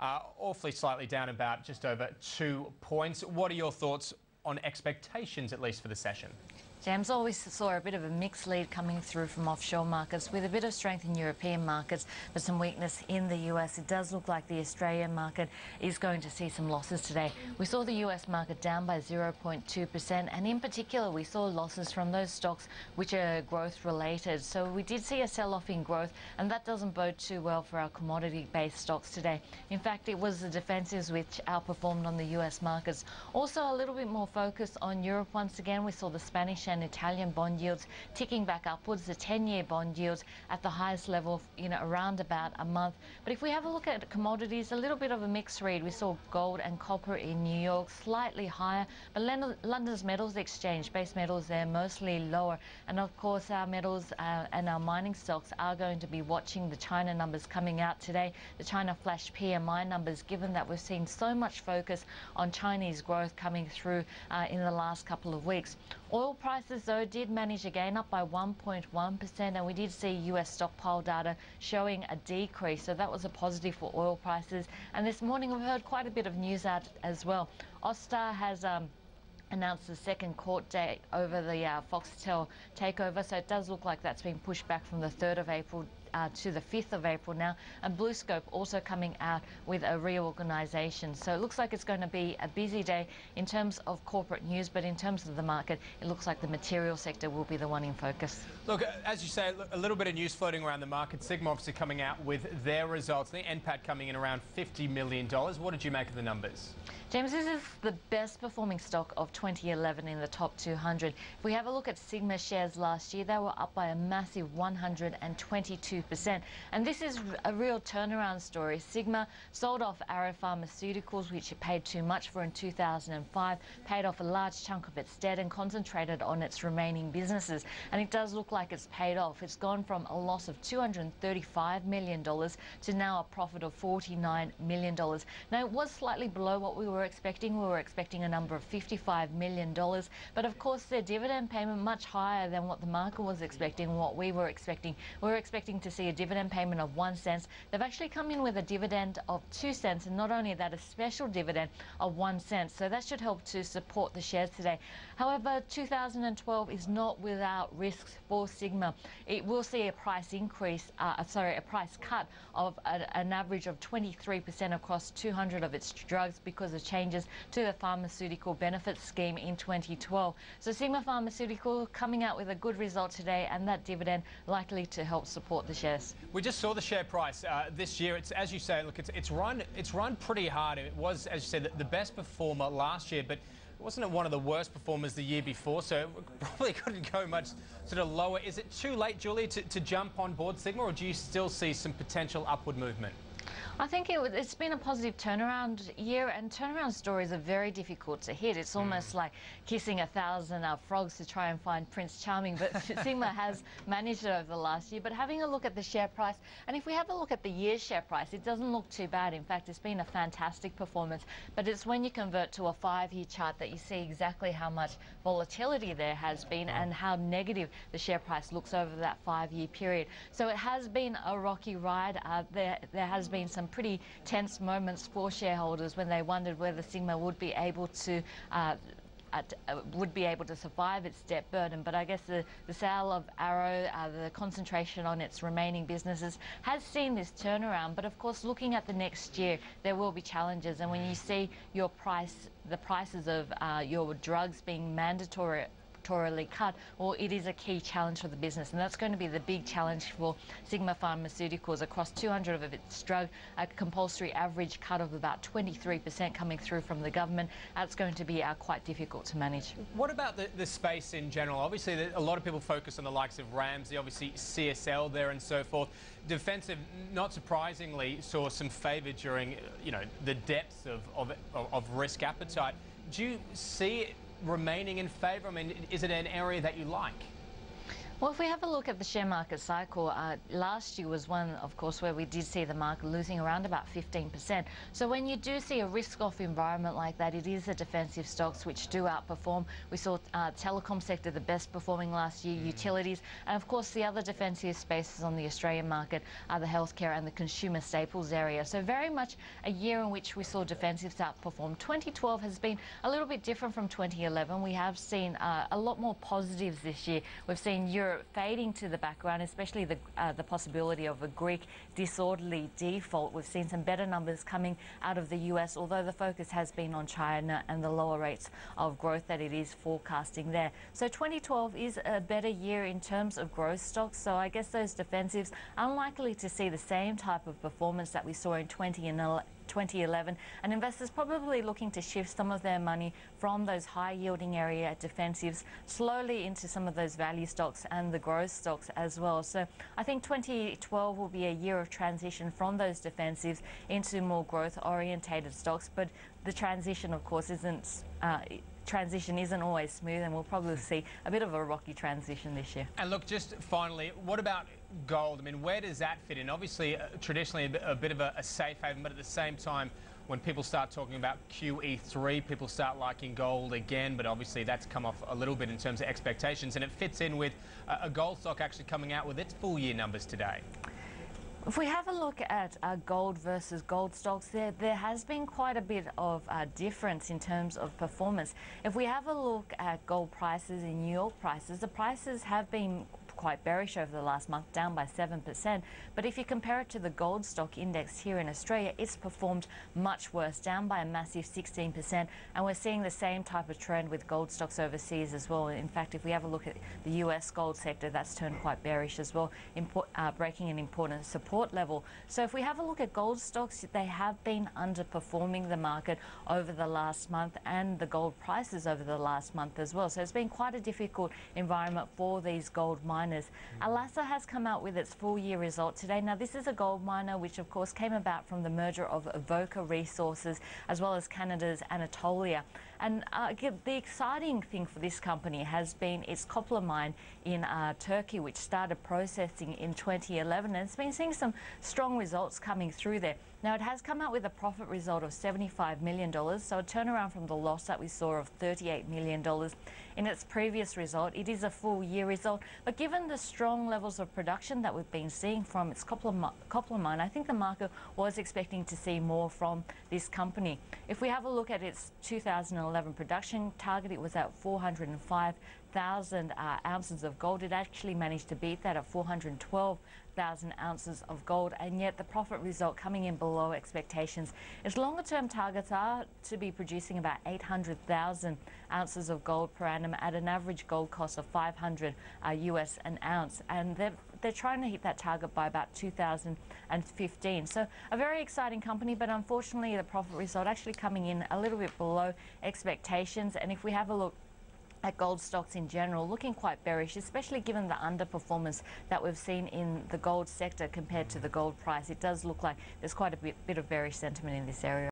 awfully slightly down about just over 2 points. What are your thoughts on expectations, at least for the session? James, always saw a bit of a mixed lead coming through from offshore markets with a bit of strength in European markets, but some weakness in the US. It does look like the Australian market is going to see some losses today. We saw the US market down by 0.2%, and in particular, we saw losses from those stocks which are growth related. So we did see a sell-off in growth, and that doesn't bode too well for our commodity-based stocks today. In fact, it was the defensives which outperformed on the US markets. Also, a little bit more focus on Europe once again. We saw the Spanish and Italian bond yields ticking back upwards, the 10-year bond yields at the highest level in around about a month. But if we have a look at commodities, a little bit of a mixed read. We saw gold and copper in New York slightly higher, but London's metals exchange, base metals there, mostly lower. And of course, our metals and our mining stocks are going to be watching the China numbers coming out today, the China flash PMI numbers, given that we've seen so much focus on Chinese growth coming through in the last couple of weeks. Oil prices, though, did manage a gain up by 1.1%, and we did see US stockpile data showing a decrease, so that was a positive for oil prices. And this morning we've heard quite a bit of news out as well. Austar has announced the second court date over the Foxtel takeover, so it does look like that's been pushed back from the 3rd of April to the 5th of April now. And BlueScope also coming out with a reorganisation. So it looks like it's going to be a busy day in terms of corporate news, but in terms of the market, it looks like the material sector will be the one in focus. Look, as you say, a little bit of news floating around the market. Sigma obviously coming out with their results. The NPAT coming in around $50 million. What did you make of the numbers? James, this is the best performing stock of 2011 in the top 200. If we have a look at Sigma shares last year, they were up by a massive 122%. And this is a real turnaround story. Sigma sold off Aero Pharmaceuticals, which it paid too much for in 2005, paid off a large chunk of its debt and concentrated on its remaining businesses. And it does look like it's paid off. It's gone from a loss of $235 million to now a profit of $49 million. Now, it was slightly below what we were expecting. We were expecting a number of $55 million. But of course, their dividend payment much higher than what the market was expecting, what we were expecting. We were expecting to see a dividend payment of 1 cent. They've actually come in with a dividend of 2 cents, and not only that, a special dividend of 1 cent. So that should help to support the shares today. However, 2012 is not without risks for Sigma. It will see a price increase, sorry, a price cut of an average of 23% across 200 of its drugs because of changes to the pharmaceutical benefits scheme in 2012. So Sigma Pharmaceutical coming out with a good result today, and that dividend likely to help support the shares. We just saw the share price this year. It's, as you say, look, it's run pretty hard. It was, as you said, the best performer last year, but wasn't it one of the worst performers the year before? So it probably couldn't go much sort of lower. Is it too late, Julie, to jump on board Sigma, or do you still see some potential upward movement? I think it's been a positive turnaround year, and turnaround stories are very difficult to hit. It's almost like kissing 1,000 frogs to try and find Prince Charming, but Sigma has managed it over the last year. But having a look at the share price, and if we have a look at the year's share price, it doesn't look too bad. In fact, it's been a fantastic performance, but it's when you convert to a 5-year chart that you see exactly how much volatility there has been and how negative the share price looks over that 5-year period. So it has been a rocky ride. There has been some pretty tense moments for shareholders when they wondered whether Sigma would be able to survive its debt burden. But I guess the sale of Aero, the concentration on its remaining businesses, has seen this turnaround. But of course, looking at the next year, there will be challenges. And when you see your price, the prices of your drugs being mandatory cut, or it is a key challenge for the business, and that's going to be the big challenge for Sigma Pharmaceuticals. Across 200 of its drug, a compulsory average cut of about 23% coming through from the government. That's going to be quite difficult to manage. What about the space in general? Obviously, a lot of people focus on the likes of Ramsay, obviously CSL there and so forth. Defensive, not surprisingly, saw some favour during, you know, the depths of risk appetite. Do you see it remaining in favour? I mean, is it an area that you like? Well, if we have a look at the share market cycle, last year was one, of course, where we did see the market losing around about 15%. So when you do see a risk-off environment like that, it is the defensive stocks which do outperform. We saw telecom sector the best performing last year, utilities, and of course the other defensive spaces on the Australian market are the healthcare and the consumer staples area. So very much a year in which we saw defensives outperform. 2012 has been a little bit different from 2011. We have seen a lot more positives this year. We've seen Europe fading to the background, especially the possibility of a Greek disorderly default. We've seen some better numbers coming out of the US, although the focus has been on China and the lower rates of growth that it is forecasting there. So 2012 is a better year in terms of growth stocks, so I guess those defensives are unlikely to see the same type of performance that we saw in 2011, and investors probably looking to shift some of their money from those high yielding area defensives slowly into some of those value stocks and the growth stocks as well. So I think 2012 will be a year of transition from those defensives into more growth orientated stocks, but the transition, of course, isn't always smooth, and we'll probably see a bit of a rocky transition this year. And look, just finally, what about gold? I mean, where does that fit in? Obviously, traditionally a bit of a safe haven, but at the same time, when people start talking about QE3, people start liking gold again, but obviously that's come off a little bit in terms of expectations, and it fits in with a gold stock actually coming out with its full year numbers today. If we have a look at gold versus gold stocks, there has been quite a bit of difference in terms of performance. If we have a look at gold prices and New York prices, the prices have been quite bearish over the last month, down by 7%. But if you compare it to the gold stock index here in Australia, it's performed much worse, down by a massive 16%. And we're seeing the same type of trend with gold stocks overseas as well. In fact, if we have a look at the US gold sector, that's turned quite bearish as well, breaking an important support level. So if we have a look at gold stocks, they have been underperforming the market over the last month, and the gold prices over the last month as well. So it's been quite a difficult environment for these gold miners. Alacer has come out with its full year result today. Now, this is a gold miner which, of course, came about from the merger of Avoca Resources as well as Canada's Anatolia. And the exciting thing for this company has been its copper mine in Turkey, which started processing in 2011, and it's been seeing some strong results coming through there. Now, it has come out with a profit result of $75 million, so a turnaround from the loss that we saw of $38 million in its previous result. It is a full year result, but given the strong levels of production that we've been seeing from its copper mine, I think the market was expecting to see more from this company. If we have a look at its 2011 production target, it was at 405,000 ounces of gold. It actually managed to beat that at 412,000 ounces of gold, and yet the profit result coming in below expectations. Its longer term targets are to be producing about 800,000 ounces of gold per annum at an average gold cost of $500 US an ounce, and they're trying to hit that target by about 2015. So a very exciting company, but unfortunately the profit result actually coming in a little bit below expectations. And if we have a look at gold stocks in general, looking quite bearish, especially given the underperformance that we've seen in the gold sector compared to the gold price, it does look like there's quite a bit of bearish sentiment in this area.